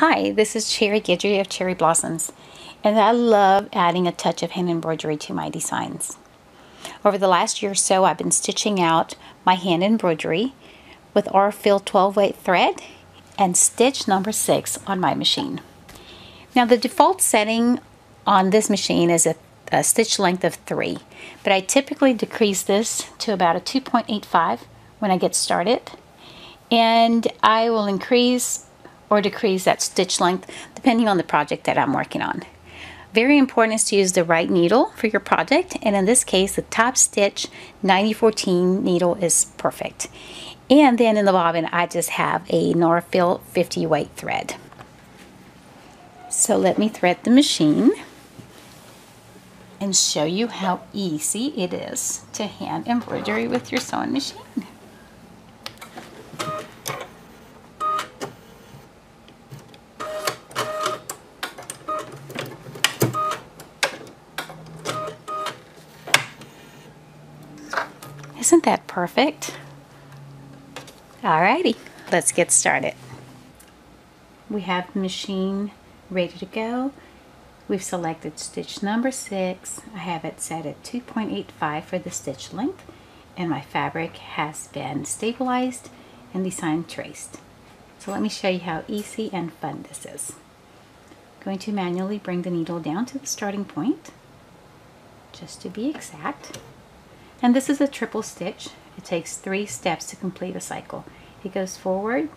Hi, this is Cherry Guidry of Cherry Blossoms, and I love adding a touch of hand embroidery to my designs. Over the last year or so, I've been stitching out my hand embroidery with Aurifil 12-weight thread and stitch number 6 on my machine. Now, the default setting on this machine is a stitch length of 3, but I typically decrease this to about a 2.85 when I get started, and I will increase or decrease that stitch length depending on the project that I'm working on. Very important is to use the right needle for your project, and in this case the top stitch 9014 needle is perfect. And then in the bobbin I just have a Norafil 50 weight thread. So let me thread the machine and show you how easy it is to hand embroidery with your sewing machine. Isn't that perfect? Alrighty, let's get started. We have the machine ready to go. We've selected stitch number 6. I have it set at 2.85 for the stitch length, and my fabric has been stabilized and design traced. So let me show you how easy and fun this is. I'm going to manually bring the needle down to the starting point, just to be exact. And this is a triple stitch. It takes 3 steps to complete a cycle. It goes forward,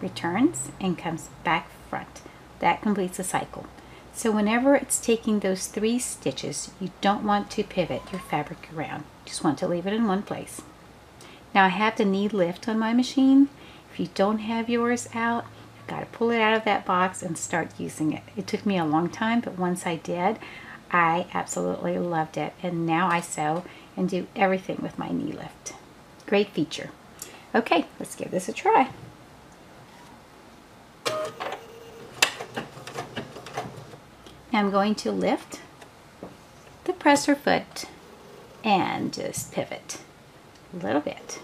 returns, and comes back front. That completes a cycle. So whenever it's taking those 3 stitches, you don't want to pivot your fabric around. You just want to leave it in one place. Now I have the knee lift on my machine. If you don't have yours out, you've got to pull it out of that box and start using it. It took me a long time, but once I did, I absolutely loved it, and now I sew and do everything with my knee lift. Great feature. Okay, let's give this a try. Now I'm going to lift the presser foot and just pivot a little bit.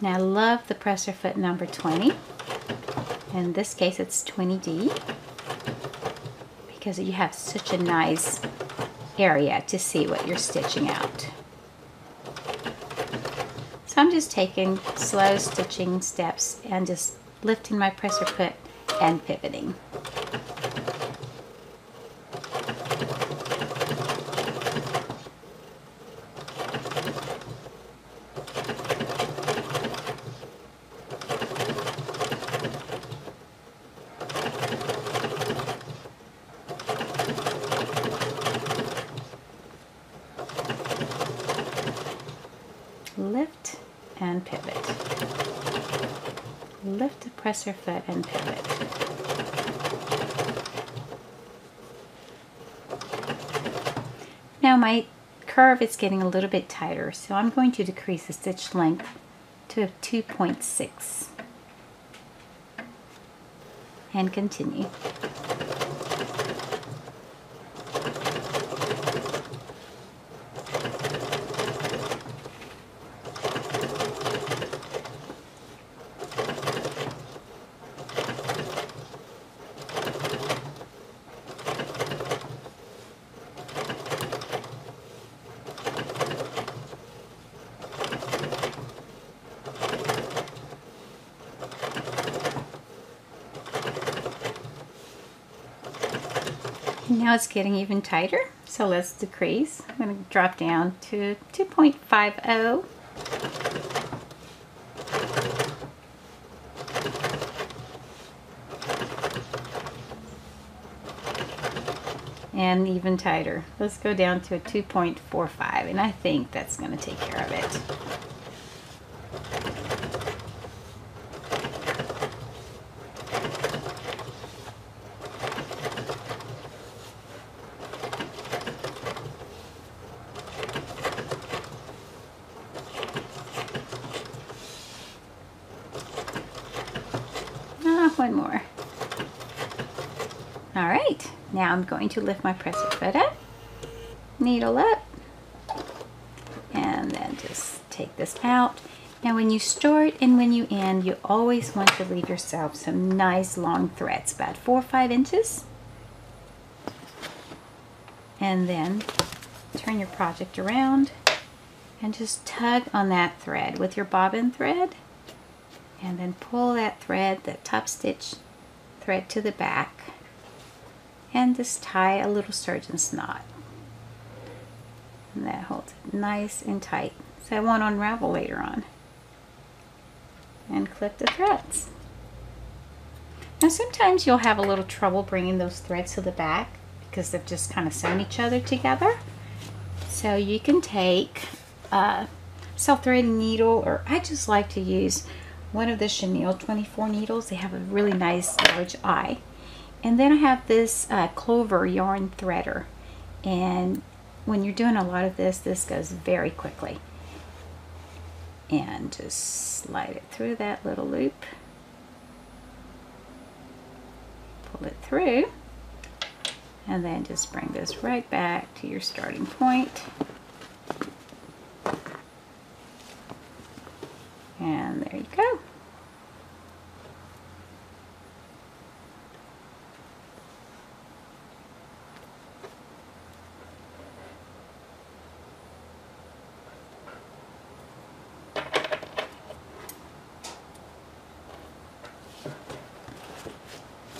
Now I love the presser foot number 20. In this case it's 20D because you have such a nice area to see what you're stitching out. So I'm just taking slow stitching steps and just lifting my presser foot and pivoting. Lift and pivot. Lift the presser foot and pivot. Now my curve is getting a little bit tighter, so I'm going to decrease the stitch length to 2.6 and continue. Now it's getting even tighter, so let's decrease. I'm going to drop down to 2.50. And even tighter. Let's go down to a 2.45, and I think that's going to take care of it. One more. All right, now I'm going to lift my presser foot up, needle up, this out. Now when you start and when you end, you always want to leave yourself some nice long threads, about 4 or 5 inches. And then turn your project around and just tug on that thread with your bobbin thread, and then pull that thread, that top stitch thread, to the back, and just tie a little surgeon's knot. And that holds it nice and tight, so I won't unravel later on. And clip the threads. Now sometimes you'll have a little trouble bringing those threads to the back because they've just kind of sewn each other together. So you can take a self-threading needle, or I just like to use one of the chenille 24 needles. They have a really nice large eye. And then I have this Clover yarn threader, and when you're doing a lot of this, this goes very quickly. And just slide it through that little loop. Pull it through. And then just bring this right back to your starting point. And there you go.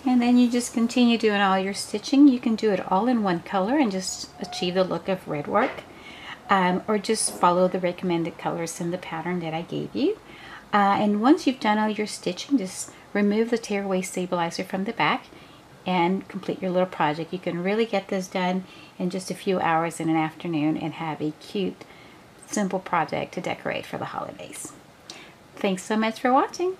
And then you just continue doing all your stitching. You can do it all in one color and just achieve the look of red work, or just follow the recommended colors in the pattern that I gave you. And once you've done all your stitching, just remove the tearaway stabilizer from the back and complete your little project. You can really get this done in just a few hours in an afternoon and have a cute, simple project to decorate for the holidays. Thanks so much for watching.